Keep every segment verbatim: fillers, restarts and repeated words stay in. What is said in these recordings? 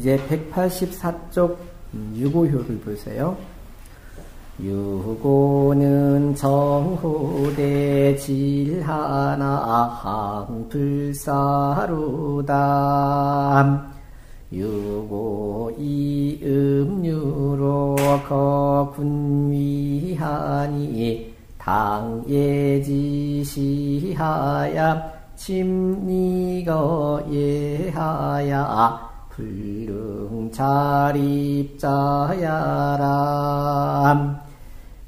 이제 백팔십사 쪽 유고효를 보세요. 유고는 정호대 질하나 항불사로다. 유고 이 음유로 거군위하니 당예지시하야 침리거예하야 불릉자립자야람.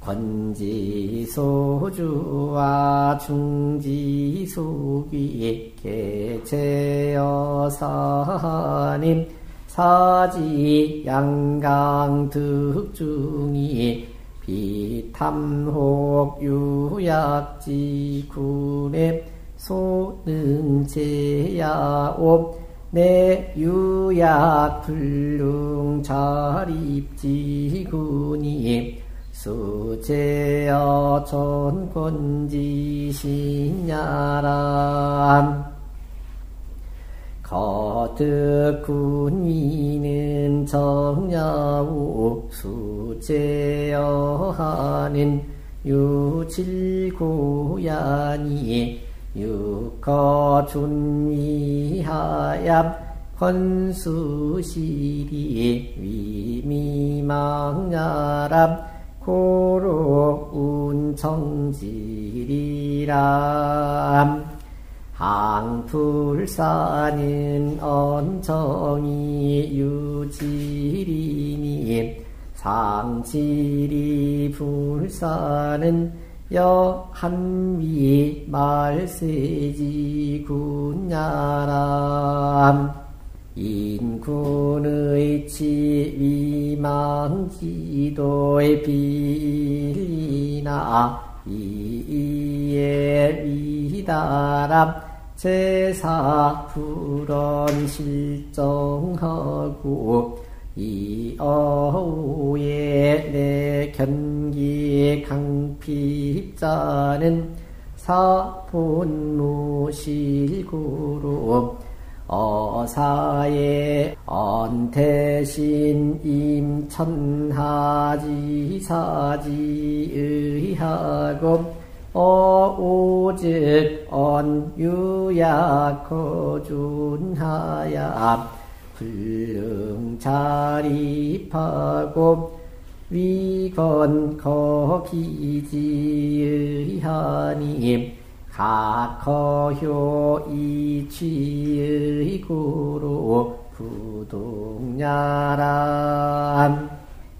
권지소주와 중지소귀 개체여사님 사지양강득중이 비탐혹유약지군에 소능제야옵 내 유약불릉자립지군이 수제여 전권지신야람. 거듭군위는 정야우 수제여 하는 유칠고야니 육거존위하야 권수시리 위미망야람. 고로운정지리람. 항불사는 언정이 유지리니 상지리 불사는 여한미 말세지군야람. 인군의 치위망지도의 비리나 이의 위다람. 제사불언 실정하고 이어우의 내 견기 강핍자는 사본무실구로 어사의 언태신 임천하지사지의하고 어오즉 언유약허준하야 불릉자립하고 위건거기지의하니 각허효 이취의구로 부동야람.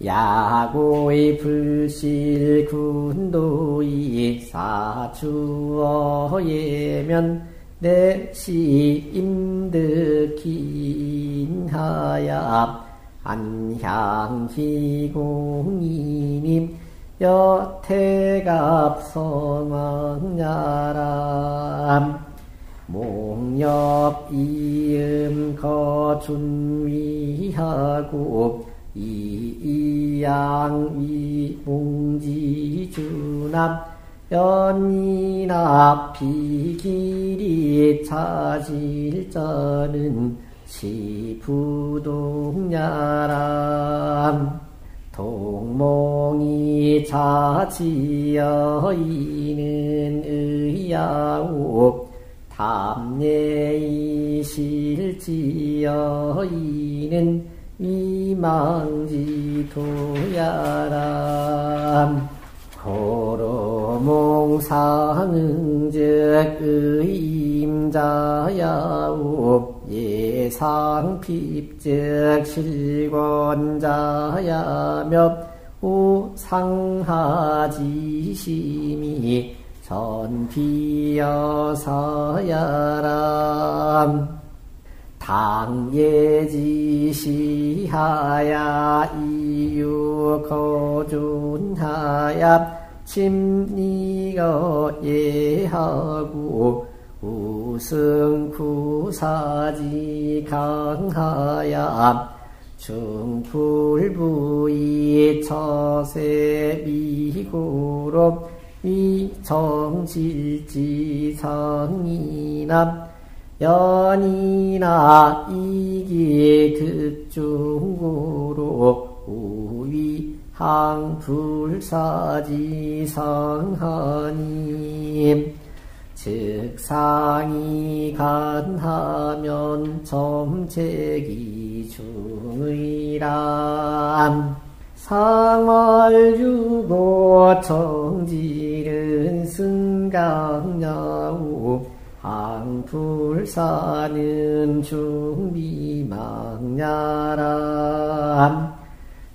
야고의 불실군도이 사주어예면 내시 임득인하야 안향희공이님 여태갑성왕야람. 몽엽이음 거준위하고 이이양위 봉지주남 연이나 비길이 차질자는 시부동야람. 동몽이 자지여이는 의야오 탐내이 실지여이는 미망지도야람. 고로몽상응즉 의임자야오 예상핍즉 실권자야며 우상하지심이 전피여사야람. 당예지시하야 이유거존하야 침리거예하고 우승구사지강하야 중불부이 처세미고로 위정실지상이남 연이나 이기 득중으로 우위 항불사지상하님 즉상이 간하면 점책이 중의람 상월유고 정지른 승강야우 항불사는 중비망야람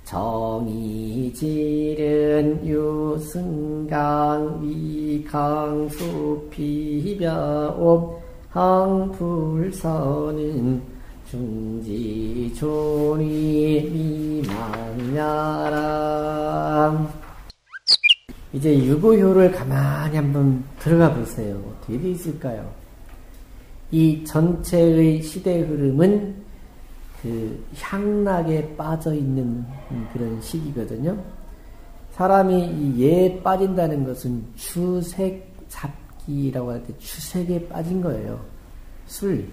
정의질은 유승강 위강수피벼옵 항불사는 중지존위 미망야람. 이제 유고효를 가만히 한번 들어가 보세요. 어떻게 되어 있을까요? 이 전체의 시대 흐름은 그 향락에 빠져있는 그런 시기거든요. 사람이 이 예에 빠진다는 것은 추색 잡기라고 할 때 추색에 빠진 거예요. 술,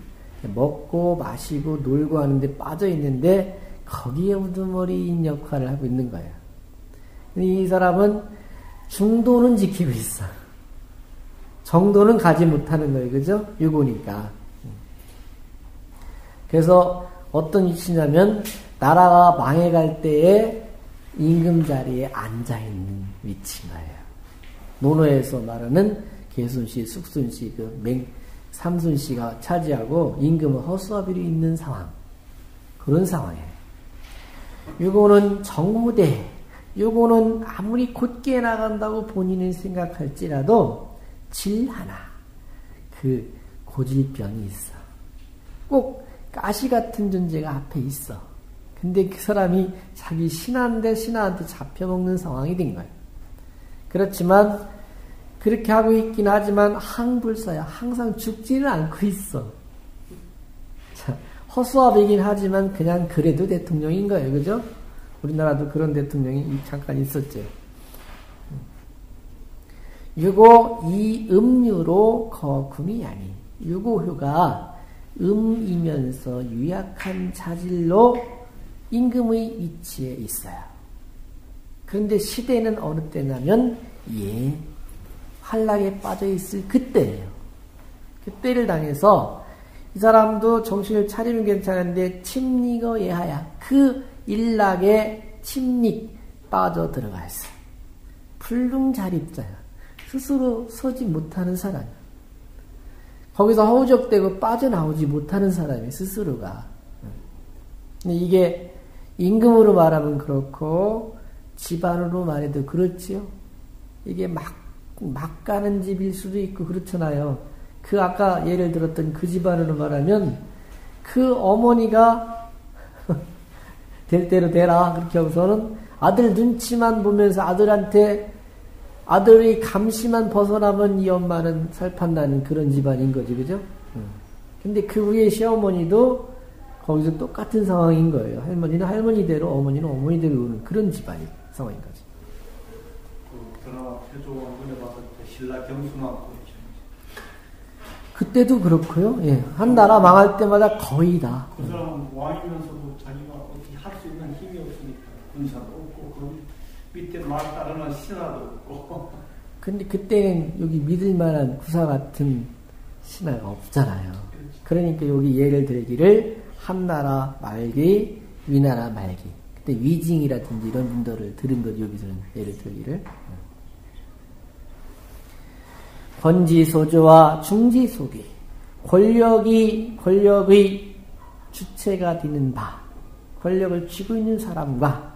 먹고 마시고 놀고 하는데 빠져있는데 거기에 우두머리인 역할을 하고 있는 거예요. 이 사람은 중도는 지키고 있어. 정도는 가지 못하는 거예요. 그죠? 유고니까. 그래서 어떤 위치냐면 나라가 망해갈 때에 임금 자리에 앉아있는 위치인 거예요. 논어에서 말하는 개순씨, 숙순씨, 그 맹, 삼순씨가 차지하고 임금은 허수아비로 있는 상황. 그런 상황이에요. 유고는 정무대, 유고는 아무리 곧게 나간다고 본인은 생각할지라도 질 하나, 그 고질병이 있어. 꼭 가시 같은 존재가 앞에 있어. 근데 그 사람이 자기 신한데 신하한테 잡혀먹는 상황이 된 거예요. 그렇지만 그렇게 하고 있긴 하지만 항불사야. 항상 죽지는 않고 있어. 자, 허수아비긴 하지만 그냥 그래도 대통령인 거예요. 그죠? 우리나라도 그런 대통령이 잠깐 있었죠. 유고 이 음유로 거금이 아니. 유고효가 음이면서 유약한 자질로 임금의 위치에 있어요. 그런데 시대는 어느 때냐면 예, 환락에 빠져있을 그때예요. 그때를 당해서 이 사람도 정신을 차리면 괜찮은데 침닉어 예하야. 그 일락에 침닉 빠져 들어가 있어요. 불능자립자야. 스스로 서지 못하는 사람. 거기서 허우적대고 빠져나오지 못하는 사람이 스스로가. 근데 이게 임금으로 말하면 그렇고 집안으로 말해도 그렇지요. 이게 막, 막 가는 집일 수도 있고 그렇잖아요. 그 아까 예를 들었던 그 집안으로 말하면 그 어머니가 될 대로 되라 그렇게 하고서는 아들 눈치만 보면서 아들한테 아들의 감시만 벗어나면 이 엄마는 살판나는 그런 집안인 거지, 그죠? 근데 그 위에 시어머니도 거기서 똑같은 상황인 거예요. 할머니는 할머니대로, 어머니는 어머니대로 오는 그런 집안인 상황인 거지. 그 드라마 표조왕 눈에 봤을 때 신라 경수만 보이죠. 그때도 그렇고요. 예, 한 나라 망할 때마다 거의 다. 그 사람은 왕이면서도 자기가 어떻게 할 수 있는 힘이 없으니까 군사도 없고 그런. 밑에 말 따르는 신하도 없고. 근데 그때는 여기 믿을만한 구사 같은 신하가 없잖아요. 그렇지. 그러니까 여기 예를 들기를 한나라 말기, 위나라 말기. 그때 위징이라든지 이런 분들을 들은 것 여기서는 예를 들기를. 번지소조와 중지소기, 권력이 권력의 주체가 되는 바, 권력을 쥐고 있는 사람과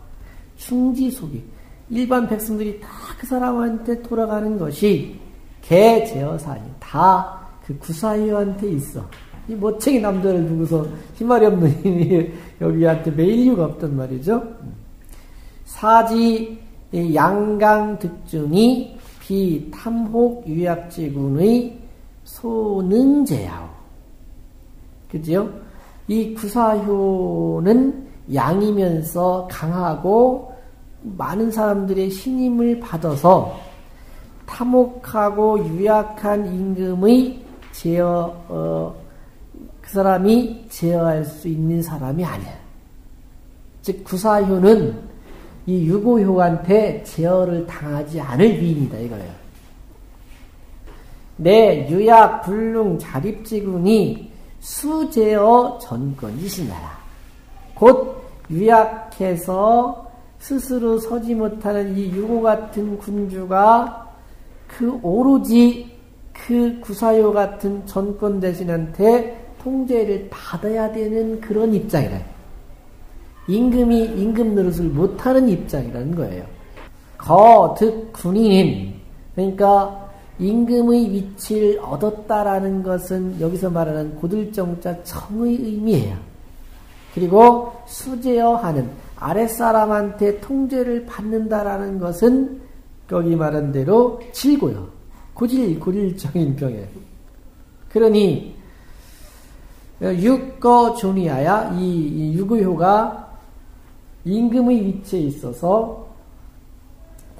중지소기. 일반 백성들이 다 그 사람한테 돌아가는 것이 개, 제어사니 다 그 구사유한테 있어. 이 멋쟁이 남자를 두고서 희말이 없는 이미 여기한테 매일 이유가 없단 말이죠. 사지 양강 득중이 비탐혹 유약지군의 소능제야오. 그지요? 이 구사효는 양이면서 강하고 많은 사람들의 신임을 받아서 탐욕하고 유약한 임금의 제어, 어, 그 사람이 제어할 수 있는 사람이 아니야. 즉 구사효는 이 유고효한테 제어를 당하지 않을 미인이다 이거예요. 내 유약 불능 자립지궁이 수제어 전권이시나라. 곧 유약해서 스스로 서지 못하는 이 유고 같은 군주가 그 오로지 그 구사효 같은 전권 대신한테 통제를 받아야 되는 그런 입장이라. 임금이 임금 노릇을 못하는 입장이라는 거예요. 거득 군인, 그러니까 임금의 위치를 얻었다라는 것은 여기서 말하는 고들정자 청의 의미예요. 그리고 수제어하는 아랫사람한테 통제를 받는다라는 것은 거기 말한 대로 질고요. 고질, 고질적인 병이에요. 그러니 육거존이하야 이 유구효가 임금의 위치에 있어서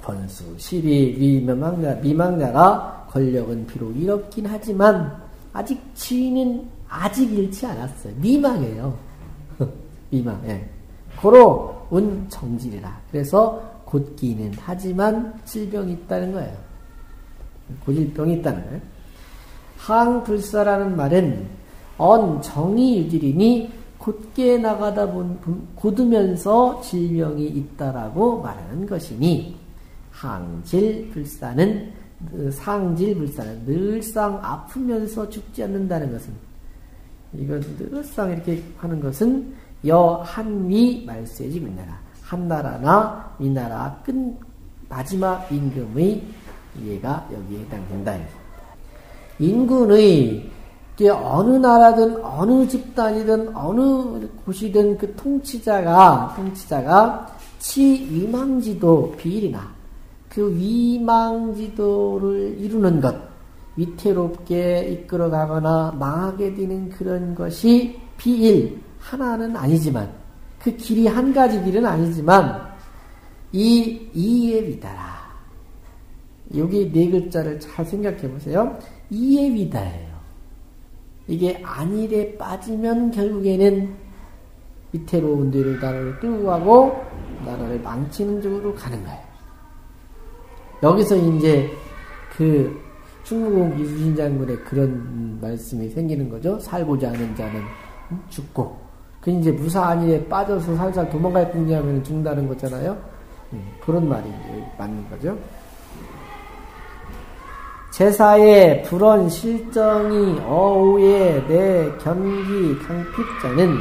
권수, 시비, 위명망나, 미망나라 권력은 비록 잃었긴 하지만 아직 지위는 아직 잃지 않았어요. 미망이에요. 미망. 예. 고로 운 정질이라. 그래서 곧기는 하지만 질병이 있다는 거예요. 고질병이 있다는 거예요. 항불사라는 말은 언 정이 유질이니 곧게 나가다 본 곧으면서 질병이 있다라고 말하는 것이니 항질불사는 상질불사는 늘상 아프면서 죽지 않는다는 것은 이건 늘상 이렇게 하는 것은 여 한위 말세지 민나라 한나라나 민나라 끝 마지막 임금의 이해가 여기에 해당된다. 인군의 어느 나라든 어느 집단이든 어느 곳이든 그 통치자가 통치자가 치 위망지도 비일이나 그 위망지도를 이루는 것 위태롭게 이끌어가거나 망하게 되는 그런 것이 비일. 하나는 아니지만 그 길이 한 가지 길은 아니지만 이 이에 위다라. 여기 네 글자를 잘 생각해 보세요. 이에 위다예요. 이게 안일에 빠지면 결국에는 위태로운 뒤로 나라를 끌고 가고 나라를 망치는 쪽으로 가는 거예요. 여기서 이제 그 충무공 이수신 장군의 그런 말씀이 생기는 거죠. 살고자 하는 자는 죽고 그 이제 무사 안일에 빠져서 살살 도망갈 뿐이 하면 죽는다는 거잖아요. 그런 말이 맞는 거죠. 제사의 불언 실정이 어우의 내 견기 강핍자는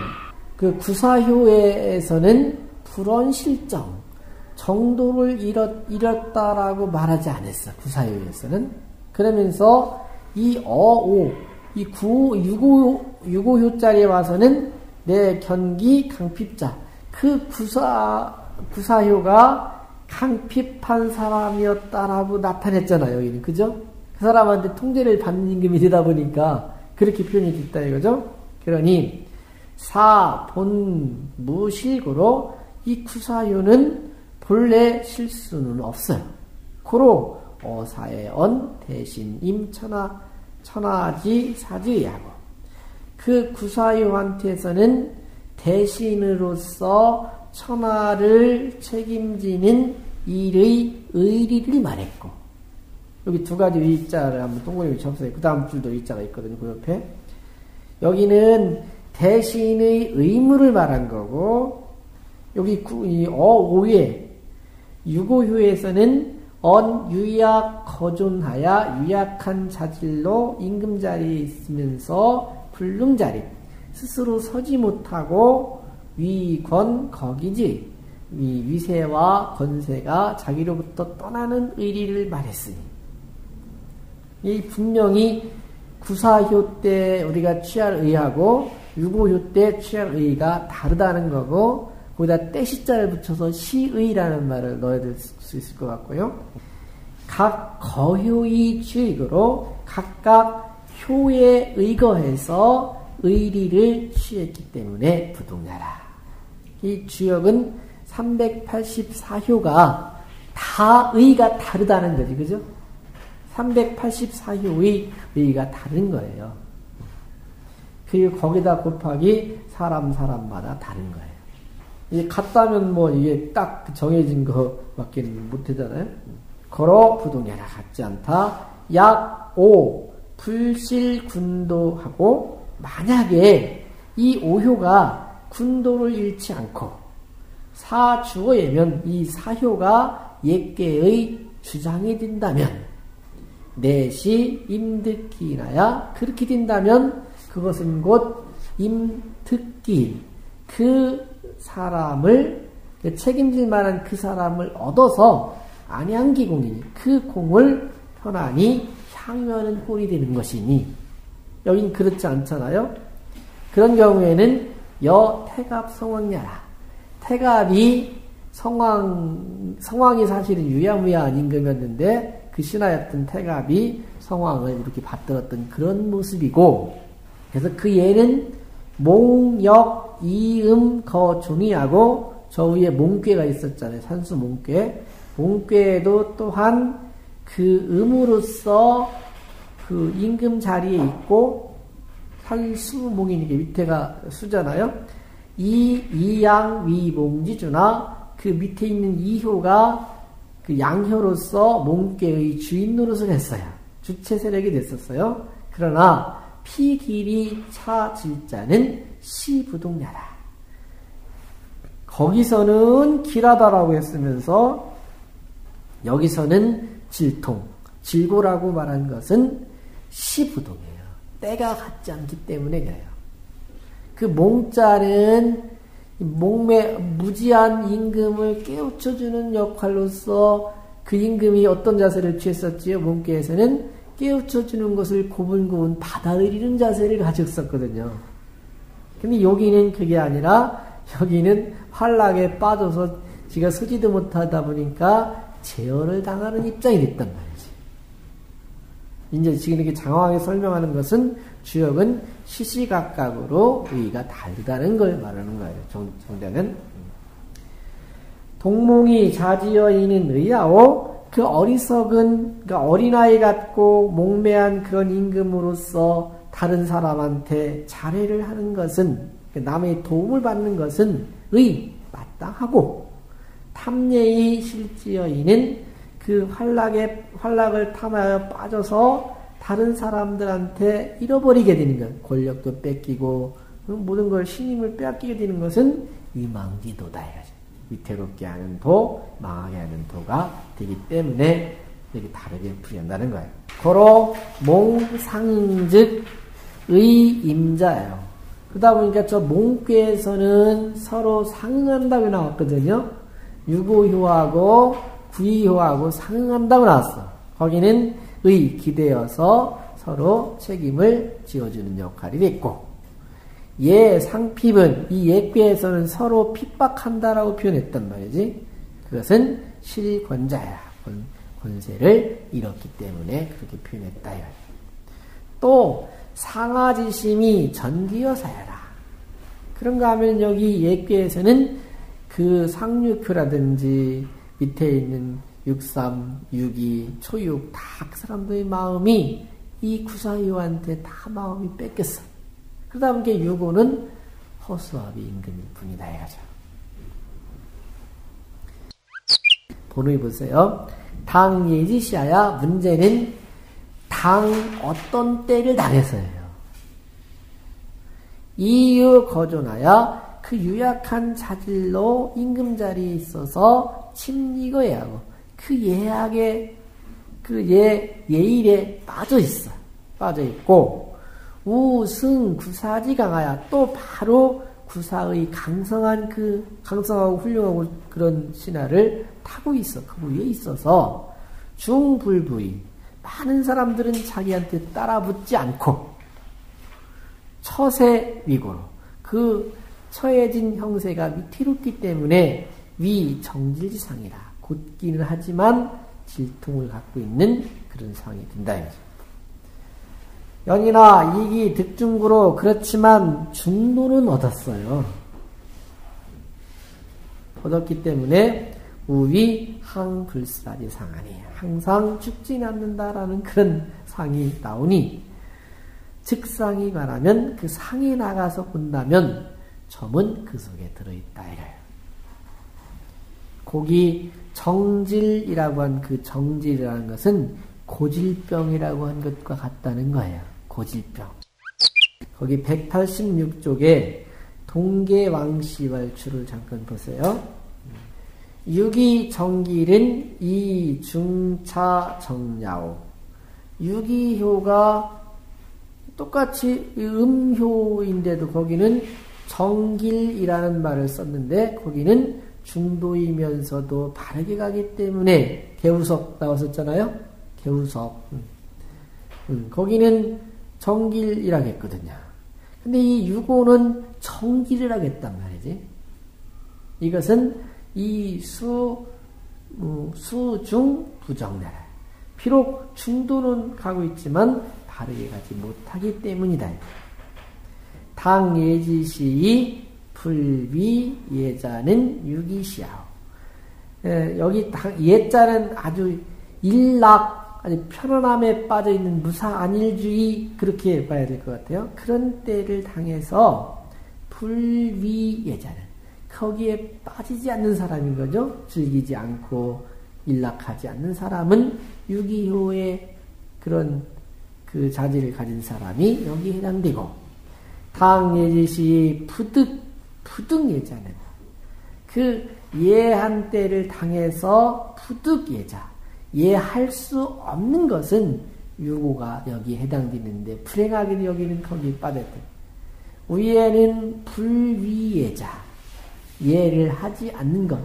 그 구사효에서는 불언 실정 정도를 잃었, 잃었다라고 말하지 않았어. 구사효에서는. 그러면서 이 어우 이 구, 유고, 유고효 자리에 와서는 내 견기 강핍자. 그 구사, 구사효가 강핍한 사람이었다라고 나타냈잖아요, 여기는. 그죠? 그 사람한테 통제를 받는 임금이 되다 보니까 그렇게 표현이 됐다 이거죠? 그러니, 사, 본, 무실고로 이 구사효는 본래 실수는 없어요. 고로, 어사의 언, 대신, 임천하, 천하지 사지하고 그 구사효한테서는 대신으로서 천하를 책임지는 일의 의리를 말했고 여기 두 가지 의자를 한번 동그라미 접수해. 그 다음 줄도 의자가 있거든요. 그 옆에 여기는 대신의 의무를 말한 거고 여기 구, 이 어오의 유고효에서는 언 유약 거존하야 유약한 자질로 임금 자리에 있으면서 불능 자리 스스로 서지 못하고 위권 거기지 위, 위세와 권세가 자기로부터 떠나는 의리를 말했으니 이 분명히 구사효 때 우리가 취할 의하고 유고효 때 취할 의가 다르다는 거고 거기다 때시자를 붙여서 시의라는 말을 넣어야 될 수 있을 것 같고요. 각 거효의 취익으로 각각 효에 의거해서 의리를 취했기 때문에 부동하라. 이 주역은 삼백팔십사 효가 다 의가 다르다는 거지, 그죠? 삼백팔십사 효의 의가 다른 거예요. 그리고 거기다 곱하기 사람 사람마다 다른 거예요. 이게 같다면 뭐 이게 딱 정해진 거밖에 못 되잖아요. 걸어 부동해라 같지 않다. 약 오 불실군도하고, 만약에 이 오효가 군도를 잃지 않고 사주어예면 이 사효가 옛개의 주장이 된다면, 내시 임득기라야 그렇게 된다면 그것은 곧 임득기, 그 사람을 책임질 만한 그 사람을 얻어서 안양기공이니 그 공을 편안히 향유하는 꼴이 되는 것이니, 여긴 그렇지 않잖아요. 그런 경우에는 여 태갑 성황야라, 태갑이 성황, 성황이 사실은 유야무야한 임금이었는데 그 신하였던 태갑이 성황을 이렇게 받들었던 그런 모습이고, 그래서 그 예는 몽역 이음 거 종이하고, 저 위에 몽괴가 있었잖아요. 산수 몽괴. 몽괴도 또한 그 음으로써 그 임금 자리에 있고, 살수몽이니까 밑에가 수잖아요. 이, 이양, 위몽지주나 그 밑에 있는 이효가 그 양효로서 몽괴의 주인 노릇을 했어요. 주체 세력이 됐었어요. 그러나 피길이 차질자는 시부동야라. 거기서는 길하다라고 했으면서 여기서는 질통, 질고라고 말한 것은 시부동이에요. 때가 같지 않기 때문에 그래요. 그 몽자는 목매 무지한 임금을 깨우쳐주는 역할로서 그 임금이 어떤 자세를 취했었지요? 몽께에서는 깨우쳐주는 것을 고분고분 받아들이는 자세를 가졌었거든요. 근데 여기는 그게 아니라, 여기는 환락에 빠져서 지가 서지도 못하다 보니까 제어를 당하는 입장이 됐단 말이지. 이제 지금 이렇게 장황하게 설명하는 것은 주역은 시시각각으로 의의가 다르다는 걸 말하는 거예요. 정, 정작은. 동몽이 자지어이는 의아오, 그 어리석은, 그러니까 어린아이 같고 몽매한 그런 임금으로서 다른 사람한테 자례를 하는 것은, 남의 도움을 받는 것은 의, 마땅하고, 탐예의 실지어이는 그 환락에, 환락을 탐하여 빠져서 다른 사람들한테 잃어버리게 되는 것, 권력도 뺏기고, 모든 걸 신임을 빼앗기게 되는 것은 위망지도다. 위태롭게 하는 도, 망하게 하는 도가 되기 때문에 이렇게 다르게 풀이한다는 거예요. 고로 몽상즉 의임자예요. 그러다 보니까 저 몽괴에서는 서로 상응한다고 나왔거든요. 유고효하고 구의효하고 상응한다고 나왔어. 거기는 의, 기대어서 서로 책임을 지어주는 역할이 됐고, 예, 상핍은 이 예괴에서는 서로 핍박한다라고 표현했단 말이지. 그것은 실권자야. 권, 권세를 잃었기 때문에 그렇게 표현했다. 또 상하지심이 전기여사야라. 그런가 하면 여기 예괴에서는 그 상육효라든지 밑에 있는 육삼, 육이, 초육 다 그 사람들의 마음이 이 구사효한테 다 마음이 뺏겼어. 그러다 보니까 유고는 허수아비 임금일 뿐이다 해가지고. 번호해 보세요. 당 예지시아야, 문제는 당 어떤 때를 당해서예요. 이유 거존하야, 그 유약한 자질로 임금 자리에 있어서 침리거 예하고, 그 예약에, 그 예, 예일에 빠져있어. 빠져있고, 우승 구사지 강하야, 또 바로 구사의 강성한 그, 강성하고 훌륭하고 그런 신하를 타고 있어. 그 위에 있어서, 중불부의, 많은 사람들은 자기한테 따라 붙지 않고, 처세 위고로, 그, 처해진 형세가 위태롭기 때문에 위 정질지상이라, 곧기는 하지만 질통을 갖고 있는 그런 상황이 된다. 연이나 이기 득중구로, 그렇지만 중도는 얻었어요. 얻었기 때문에 우위 항불사지 상하니, 항상 죽지 않는다라는 그런 상이 나오니, 즉상이 말하면 그 상에 나가서 본다면 점은 그 속에 들어있다. 이래요. 거기 정질이라고 한 그 정질이라는 것은 고질병이라고 한 것과 같다는 거예요. 고질병. 거기 백팔십육 쪽에 동계왕시왈추를 잠깐 보세요. 유기정길은 이중차정야오. 유기효가 똑같이 음효인데도 거기는 정길이라는 말을 썼는데 거기는 중도이면서도 바르게 가기 때문에 개우석 나왔었잖아요. 개우석. 음. 음. 거기는 정길이라고 했거든요. 근데 이 유고는 정길이라고 했단 말이지. 이것은 이 수, 음, 수중 부정나라. 비록 중도는 가고 있지만 바르게 가지 못하기 때문이다. 당예지시이 불비예자는 유기시하오. 여기 예자는 아주 일락, 아주 편안함에 빠져있는 무사안일주의 그렇게 봐야 될 것 같아요. 그런 때를 당해서 불비예자는 거기에 빠지지 않는 사람인 거죠. 즐기지 않고 일락하지 않는 사람은 유기효의 그런 그 자질을 가진 사람이 여기에 해당되고 당예지시 부득, 부득예자는 그 예한 때를 당해서 부득예자, 예할 수 없는 것은 유고가 여기에 해당되는데 불행하게도 여기는 거기에 빠졌대. 위에는 불위예자, 예를 하지 않는 것.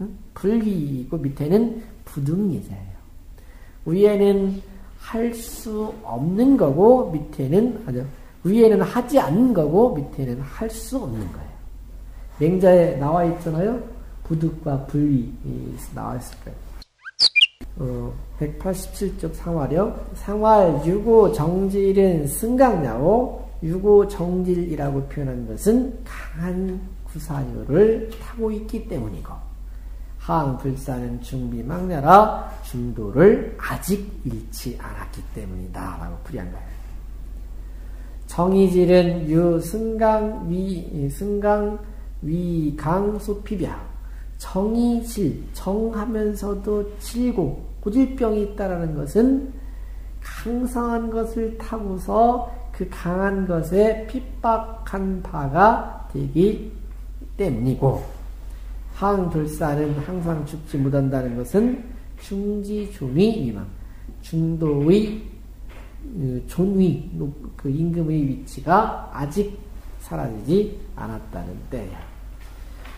응? 불위이고 밑에는 부득예자예요. 위에는 할 수 없는 거고 밑에는 아니요. 위에는 하지 않는 거고 밑에는 할 수 없는 거예요. 맹자에 나와 있잖아요. 부득과 불위 나와 있을 거예요. 어, 백팔십칠 쪽 상화령. 상활 유고 정질은 승강야오. 유고 정질이라고 표현한 것은 강한 구사요를 타고 있기 때문이고 항불사는 중비망나라 중도를 아직 잃지 않았기 때문이다 라고 풀이한 거예요. 정의질은 유 승강 위 승강 위강 소피비야. 정의질 정하면서도 질고 고질병이 있다라는 것은 강성한 것을 타고서 그 강한 것에 핍박한 바가 되기 때문이고 항불사는 항상 죽지 못한다는 것은 중지존위 위망 중도의 존위, 그 임금의 위치가 아직 사라지지 않았다는 때야.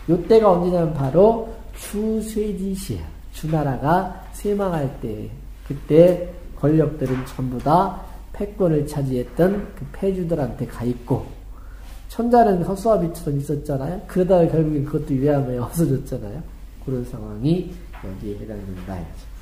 요때가 언제냐면 바로 주쇠지시야. 주나라가 쇠망할 때, 그때 권력들은 전부 다 패권을 차지했던 그 패주들한테 가있고 천자는 허수아 비처럼 있었잖아요. 그러다가 결국엔 그것도 위암에 없어졌잖아요. 그런 상황이 여기에 해당된다.